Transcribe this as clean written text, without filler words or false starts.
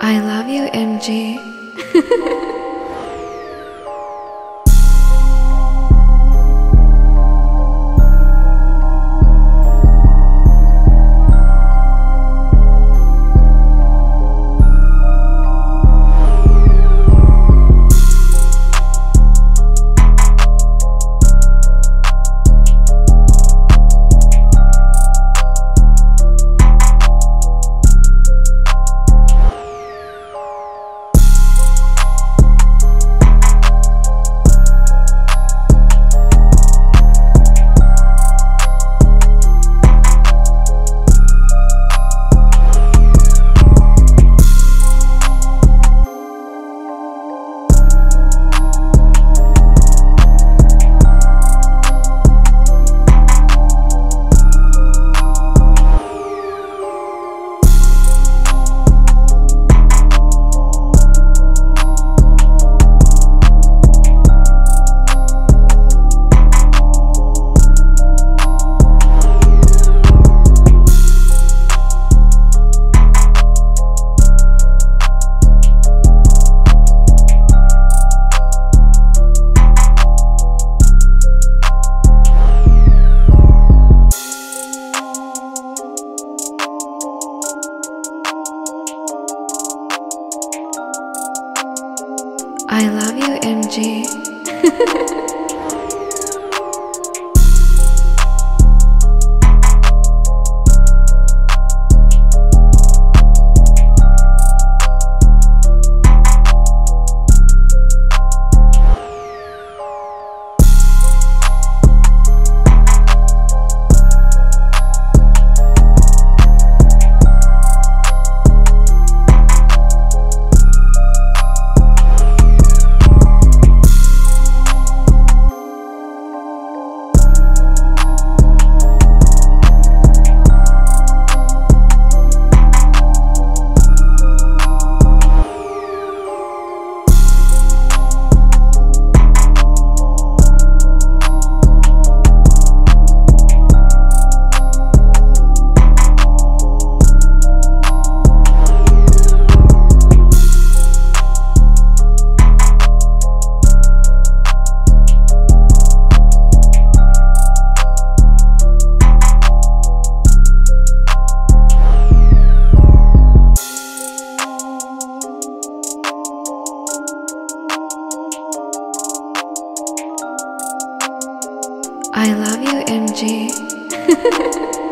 I love you, MG. I love you, MG. I love you, MG.